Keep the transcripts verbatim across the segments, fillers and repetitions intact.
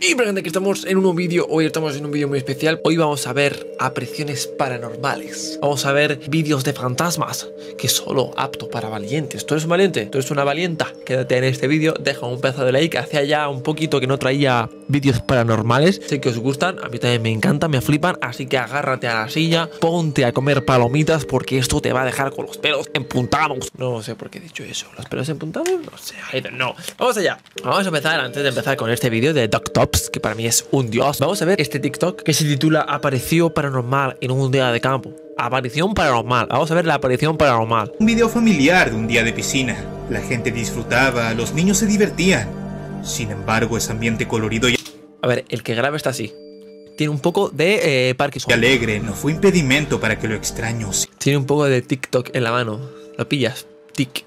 Y para gente que estamos en un nuevo vídeo, hoy estamos en un vídeo muy especial. Hoy vamos a ver apariciones paranormales. Vamos a ver vídeos de fantasmas, que es solo apto para valientes. ¿Tú eres un valiente? ¿Tú eres una valienta? Quédate en este vídeo, deja un pedazo de like. Hacía ya un poquito que no traía vídeos paranormales. Sé que os gustan, a mí también me encantan, me flipan. Así que agárrate a la silla, ponte a comer palomitas, porque esto te va a dejar con los pelos empuntados. No sé por qué he dicho eso. ¿Los pelos empuntados? No sé, I don't know. Vamos allá. Vamos a empezar, antes de empezar con este vídeo de Doctor, que para mí es un dios. Vamos a ver este TikTok que se titula "Apareció paranormal en un día de campo". Aparición paranormal. Vamos a ver la aparición paranormal. Un video familiar de un día de piscina. La gente disfrutaba, los niños se divertían. Sin embargo, ese ambiente colorido y... A ver, el que graba está así. Tiene un poco de eh, Parkinson. Alegre no fue impedimento para que lo extraño. Tiene un poco de TikTok en la mano. ¿Lo pillas? Tic.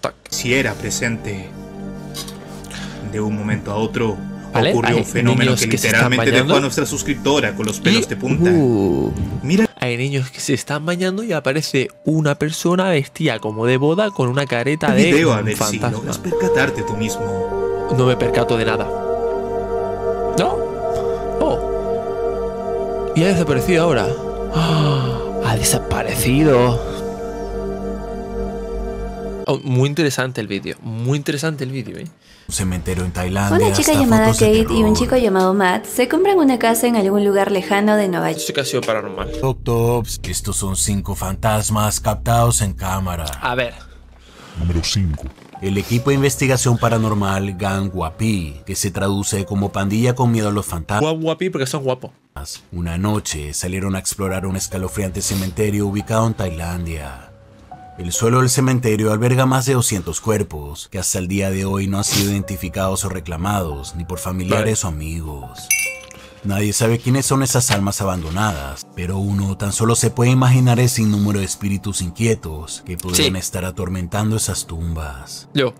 Tac. Si era presente. De un momento a otro, ¿vale? Ocurrió un fenómeno que, que literalmente dejó a nuestra suscriptora con los pelos y... de punta. Uh, Mira, hay niños que se están bañando y aparece una persona vestida como de boda con una careta de video, a ver fantasma. Si logras percatarte tú mismo. No me percato de nada. ¿No? Oh. Y ha desaparecido ahora. Oh, ha desaparecido. Oh, muy interesante el vídeo, muy interesante el vídeo, ¿eh? Un cementerio en Tailandia. Una chica llamada Kate y un chico llamado Matt se compran una casa en algún lugar lejano de Nueva York. Esto sí que ha sido paranormal. Doctops, estos son cinco fantasmas captados en cámara. A ver. Número cinco. El equipo de investigación paranormal Gang Wapi, que se traduce como pandilla con miedo a los fantasmas. Guapi porque son guapos. Una noche salieron a explorar un escalofriante cementerio ubicado en Tailandia. El suelo del cementerio alberga más de doscientos cuerpos, que hasta el día de hoy no han sido identificados o reclamados, ni por familiares o amigos. Nadie sabe quiénes son esas almas abandonadas, pero uno tan solo se puede imaginar ese sinnúmero de espíritus inquietos que podrían sí. estar atormentando esas tumbas. Yo.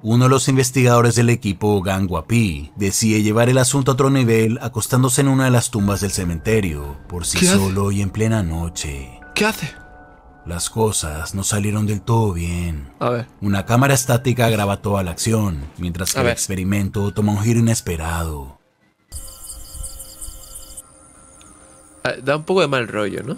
Uno de los investigadores del equipo Gang Wapi decide llevar el asunto a otro nivel acostándose en una de las tumbas del cementerio, por sí solo hace? y en plena noche. ¿Qué hace? Las cosas no salieron del todo bien. A ver. Una cámara estática graba toda la acción, mientras que el experimento toma un giro inesperado. Da un poco de mal rollo, ¿no?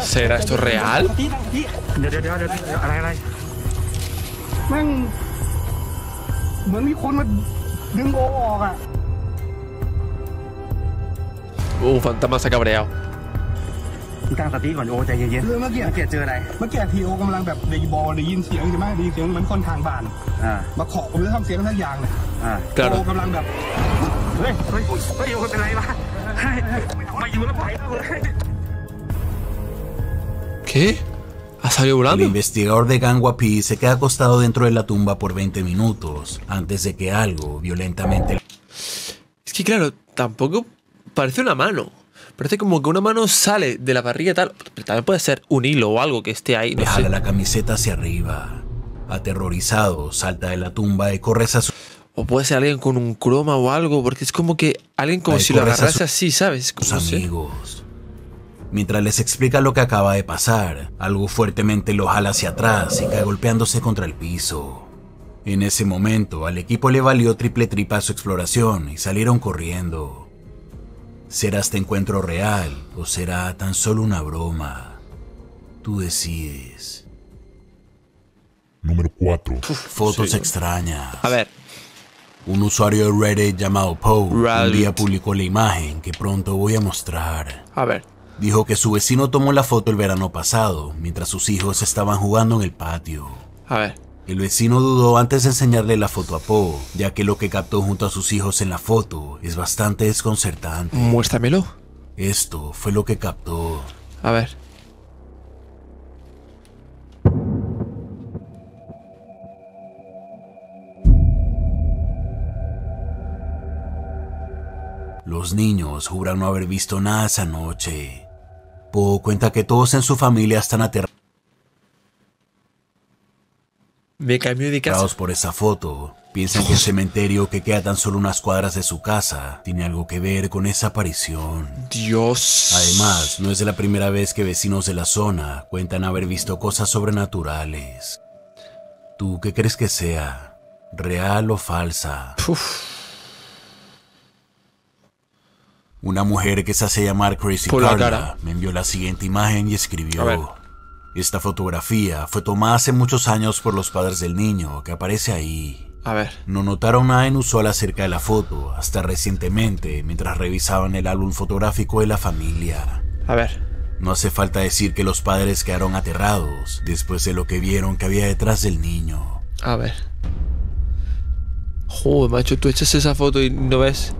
¿Será esto real? Un uh, fantasma se ha cabreado. Claro. ¿Qué? El investigador de Gang Wapi se queda acostado dentro de la tumba por veinte minutos antes de que algo violentamente... Es que claro, tampoco parece una mano. Parece como que una mano sale de la barriga tal. Pero también puede ser un hilo o algo que esté ahí. No sé. Jala la camiseta hacia arriba. Aterrorizado, salta de la tumba y corre a su... O puede ser alguien con un croma o algo, porque es como que alguien como ahí si lo agarrase su... así, ¿sabes? Sus no sé. amigos... Mientras les explica lo que acaba de pasar, algo fuertemente lo jala hacia atrás y cae golpeándose contra el piso. En ese momento, al equipo le valió triple tripa su exploración y salieron corriendo. ¿Será este encuentro real o será tan solo una broma? Tú decides. Número cuatro. Fotos sí. extrañas. A ver. Un usuario de Reddit llamado Poe un día publicó la imagen que pronto voy a mostrar. A ver. Dijo que su vecino tomó la foto el verano pasado, mientras sus hijos estaban jugando en el patio. A ver. El vecino dudó antes de enseñarle la foto a Poe, ya que lo que captó junto a sus hijos en la foto es bastante desconcertante. Muéstramelo. Esto fue lo que captó. A ver. Los niños juran no haber visto nada esa noche. Poe cuenta que todos en su familia están aterrados. Me cambió de casa. Por esa foto, Piensan que el cementerio que queda tan solo unas cuadras de su casa tiene algo que ver con esa aparición. Dios. Además, no es la primera vez que vecinos de la zona cuentan haber visto cosas sobrenaturales. ¿Tú qué crees que sea? ¿Real o falsa? Uf. Una mujer que se hace llamar Crazy Carla me envió la siguiente imagen y escribió: esta fotografía fue tomada hace muchos años por los padres del niño que aparece ahí. A ver. No notaron nada inusual acerca de la foto hasta recientemente mientras revisaban el álbum fotográfico de la familia. A ver. No hace falta decir que los padres quedaron aterrados después de lo que vieron que había detrás del niño. A ver. Joder, macho, tú echas esa foto y no ves.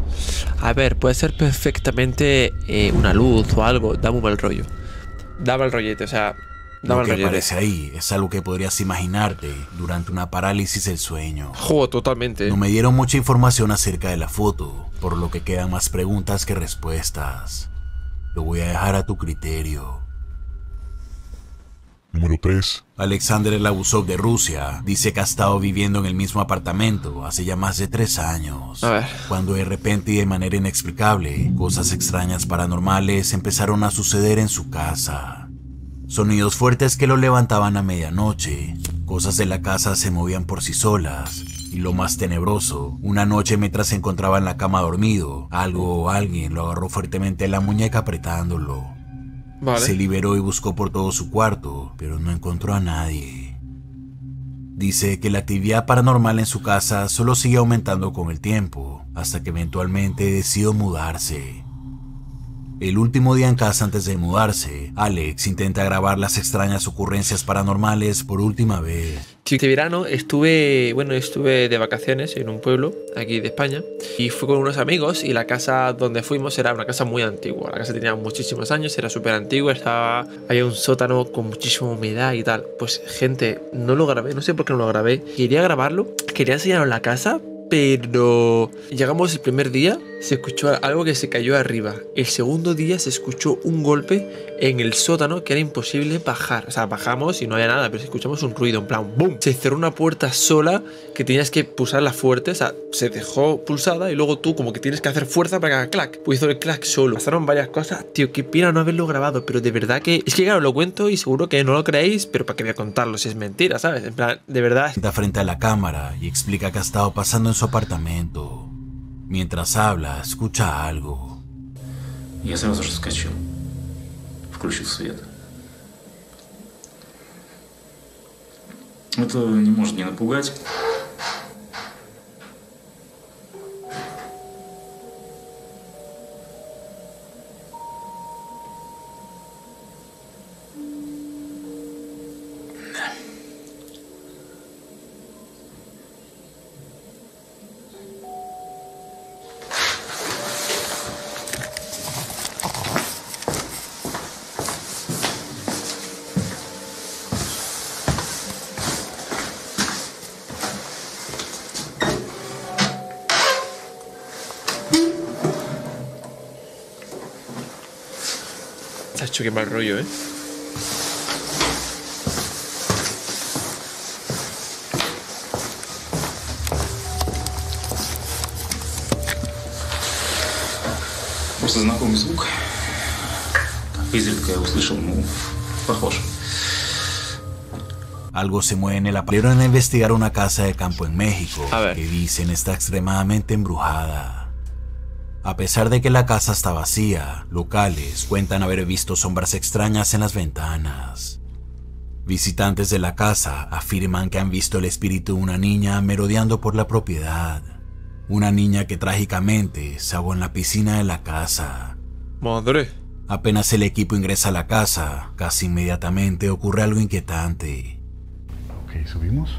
A ver, puede ser perfectamente eh, una luz o algo. Dame un mal rollo. Dame el rollete, o sea. Lo que aparece ahí es algo que podrías imaginarte durante una parálisis del sueño. Joder, totalmente. No me dieron mucha información acerca de la foto, por lo que quedan más preguntas que respuestas. Lo voy a dejar a tu criterio. Número tres. Alexander Lavusov de Rusia dice que ha estado viviendo en el mismo apartamento hace ya más de tres años. A ver. Cuando de repente y de manera inexplicable, cosas extrañas paranormales empezaron a suceder en su casa. Sonidos fuertes que lo levantaban a medianoche, cosas de la casa se movían por sí solas, y lo más tenebroso, una noche mientras se encontraba en la cama dormido, algo o alguien lo agarró fuertemente en la muñeca apretándolo. Vale. Se liberó y buscó por todo su cuarto, pero no encontró a nadie. Dice que la actividad paranormal en su casa solo sigue aumentando con el tiempo, hasta que eventualmente decidió mudarse. El último día en casa antes de mudarse, Alex intenta grabar las extrañas ocurrencias paranormales por última vez. Este verano estuve, bueno, estuve de vacaciones en un pueblo aquí de España y fui con unos amigos y la casa donde fuimos era una casa muy antigua. La casa tenía muchísimos años, era súper antigua, estaba, había un sótano con muchísima humedad y tal. Pues gente, no lo grabé, no sé por qué no lo grabé. Quería grabarlo, quería enseñaros la casa. Pero llegamos el primer día, se escuchó algo que se cayó arriba. El segundo día se escuchó un golpe en el sótano que era imposible bajar. O sea, bajamos y no había nada, pero escuchamos un ruido, en plan ¡boom! Se cerró una puerta sola que tenías que pulsarla fuerte. O sea, se dejó pulsada y luego tú como que tienes que hacer fuerza para que haga clac. Pues hizo el clac solo. Pasaron varias cosas. Tío, qué pena no haberlo grabado, pero de verdad que... Es que claro, lo cuento y seguro que no lo creéis, pero para qué voy a contarlo si es mentira, ¿sabes? En plan, de verdad... Está frente a la cámara y explica que ha estado pasando en su apartamento. Mientras habla, escucha algo. Я сразу же вскочил, включил свет. Это не может не напугать. Qué mal rollo, ¿eh? Просто знакомый звук. Изредка я услышал, ну, похож. Algo se mueve en el apartamento. Fueron a investigar una casa de campo en México que dicen está extremadamente embrujada. A pesar de que la casa está vacía, locales cuentan haber visto sombras extrañas en las ventanas. Visitantes de la casa afirman que han visto el espíritu de una niña merodeando por la propiedad. Una niña que trágicamente se ahogó en la piscina de la casa. ¡Madre! Apenas el equipo ingresa a la casa, casi inmediatamente ocurre algo inquietante. Ok, ¿subimos?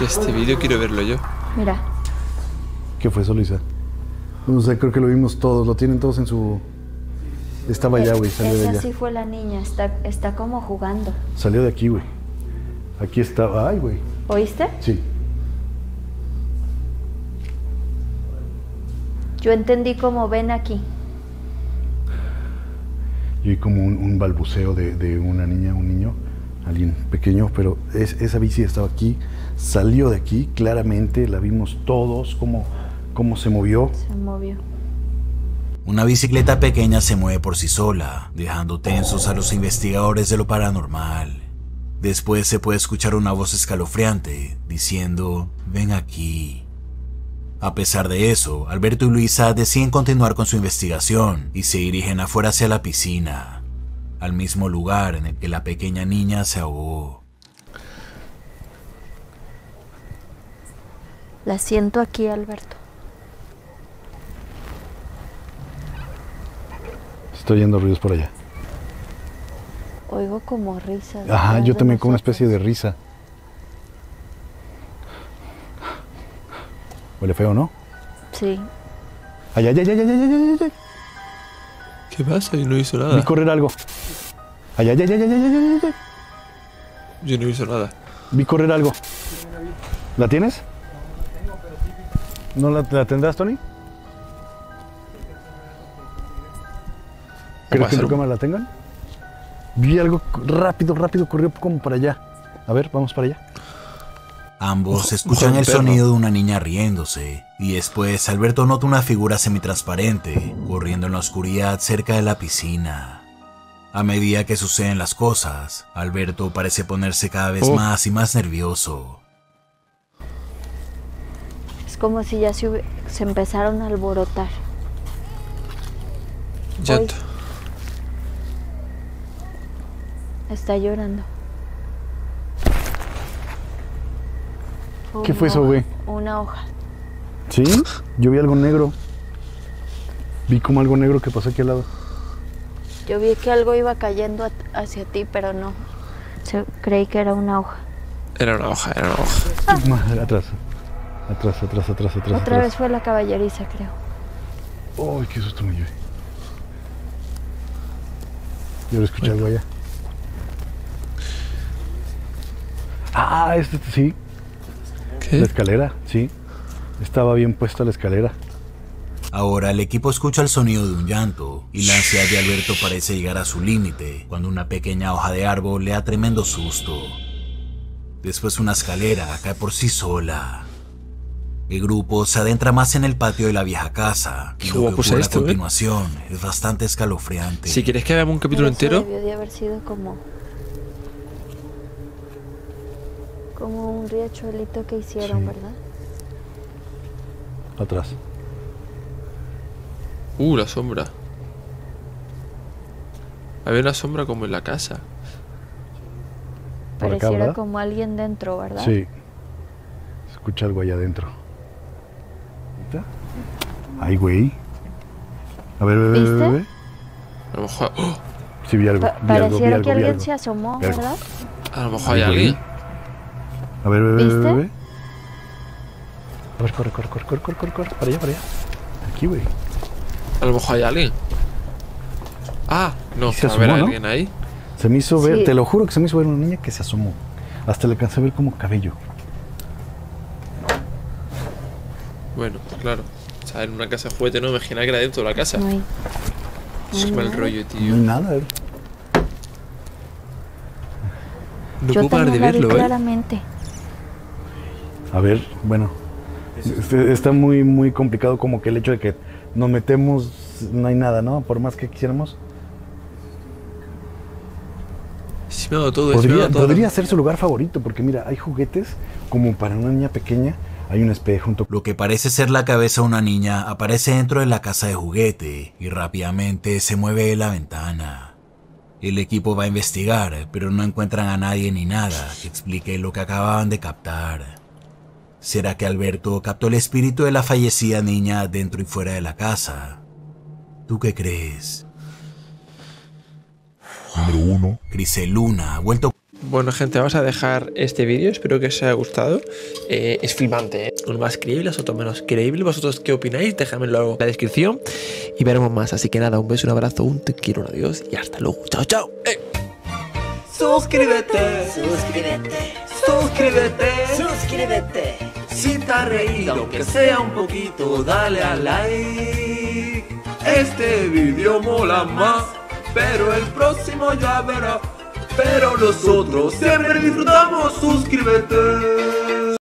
Este vídeo quiero verlo yo. Mira. ¿Qué fue eso, Luisa? No sé, creo que lo vimos todos, lo tienen todos en su... Estaba allá, güey, salió de allá. Esa sí fue la niña, está, está como jugando. Salió de aquí, güey. Aquí estaba, ay, güey. ¿Oíste? Sí. Yo entendí como ven aquí. Y como un, un balbuceo de, de una niña, un niño, alguien pequeño, pero es, esa bici estaba aquí, salió de aquí, claramente la vimos todos, cómo, cómo se movió. Se movió. Una bicicleta pequeña se mueve por sí sola, dejando tensos a los investigadores de lo paranormal. Después se puede escuchar una voz escalofriante diciendo, ven aquí. A pesar de eso, Alberto y Luisa deciden continuar con su investigación y se dirigen afuera hacia la piscina, al mismo lugar en el que la pequeña niña se ahogó. La siento aquí, Alberto. Estoy oyendo ruidos por allá. Oigo como risas. Ajá, yo también como una especie de risa. Huele feo, ¿no? Sí. Ay, ay, ay, ay, ay, ay, ay. ¿Qué pasa? Yo no hice nada. Vi correr algo. Ay, ay, ay, ay, ay, ay, ay. Yo no hice nada. Vi correr algo. ¿La tienes? No, pero sí. ¿No la, la tendrás, Tony? ¿Crees que en tu cámara la tengan? Vi algo rápido, rápido, corrió como para allá. A ver, vamos para allá. Ambos escuchan el sonido de una niña riéndose, y después Alberto nota una figura semitransparente corriendo en la oscuridad cerca de la piscina. A medida que suceden las cosas, Alberto parece ponerse cada vez más y más nervioso. Es como si ya se, se empezaron a alborotar. Ya. Está llorando. ¿Qué fue eso, güey? Una hoja. ¿Sí? Yo vi algo negro. Vi como algo negro que pasó aquí al lado. Yo vi que algo iba cayendo hacia ti, pero no. Creí que era una hoja. Era una hoja, era una hoja. Ah. Madre, atrás. Atrás, atrás, atrás, atrás. Otra vez fue la caballeriza, creo. Uy, qué susto me llevé. Yo lo escuché algo allá. Ah, este, este sí. ¿Qué? La escalera, sí. Estaba bien puesta la escalera. Ahora el equipo escucha el sonido de un llanto y la ansiedad de Alberto parece llegar a su límite cuando una pequeña hoja de árbol le da tremendo susto. Después una escalera cae por sí sola. El grupo se adentra más en el patio de la vieja casa. Qué guapo es esto, a continuación eh? es bastante escalofriante. Si quieres que hagamos un capítulo entero. Debió de haber sido como... Como un riachuelito que hicieron, sí. ¿Verdad? Atrás. Uh, la sombra. Había una sombra como en la casa. Pareciera acá, como alguien dentro, ¿verdad? Sí. Se escucha algo allá adentro. Ay, güey. A ver, bebé, ¿viste? Bebé. A lo mejor... ¡Oh! Sí, vi algo. Pa vi pareciera algo, vi algo, que alguien algo. se asomó, ¿verdad? A lo mejor hay alguien. A ver, bebé, ¿Viste? bebé. A ver, corre, corre, corre, corre, corre, corre, corre. Para allá, para allá. Aquí, güey. A lo mejor hay alguien. Ah, no, se asomó, a ver, ¿no? alguien ahí. Se me hizo ver, sí. te lo juro que se me hizo ver una niña que se asomó. Hasta le alcancé a ver como cabello. Bueno, claro. O sea, en una casa de juguete, no me imaginaba que era dentro de la casa. Ay. Es que mal rollo, tío. No hay nada, eh. No puedo parar de verlo, ¿eh? Claramente. A ver, bueno, está muy, muy complicado como que el hecho de que nos metemos, no hay nada, ¿no? Por más que quisiéramos. Sí, me hago todo, podría, me hago todo. Podría ser su lugar favorito, porque mira, hay juguetes como para una niña pequeña, hay un espejo junto. Lo que parece ser la cabeza de una niña aparece dentro de la casa de juguete y rápidamente se mueve de la ventana. El equipo va a investigar, pero no encuentran a nadie ni nada que explique lo que acababan de captar. ¿Será que Alberto captó el espíritu de la fallecida niña dentro y fuera de la casa? ¿Tú qué crees? Número uno. Crisel Luna, vuelto... Bueno, gente, vamos a dejar este vídeo. Espero que os haya gustado. Eh, es flipante, ¿eh? Uno más creíble, otro menos creíble. ¿Vosotros qué opináis? Déjamelo en la descripción y veremos más. Así que nada, un beso, un abrazo, un te quiero, un adiós y hasta luego. ¡Chao, chao! ¡Eh! Suscríbete, suscríbete, suscríbete, suscríbete. Si te ha reído, aunque sea un poquito, dale a like. Este vídeo mola más, pero el próximo ya verás. pero nosotros siempre disfrutamos. Suscríbete.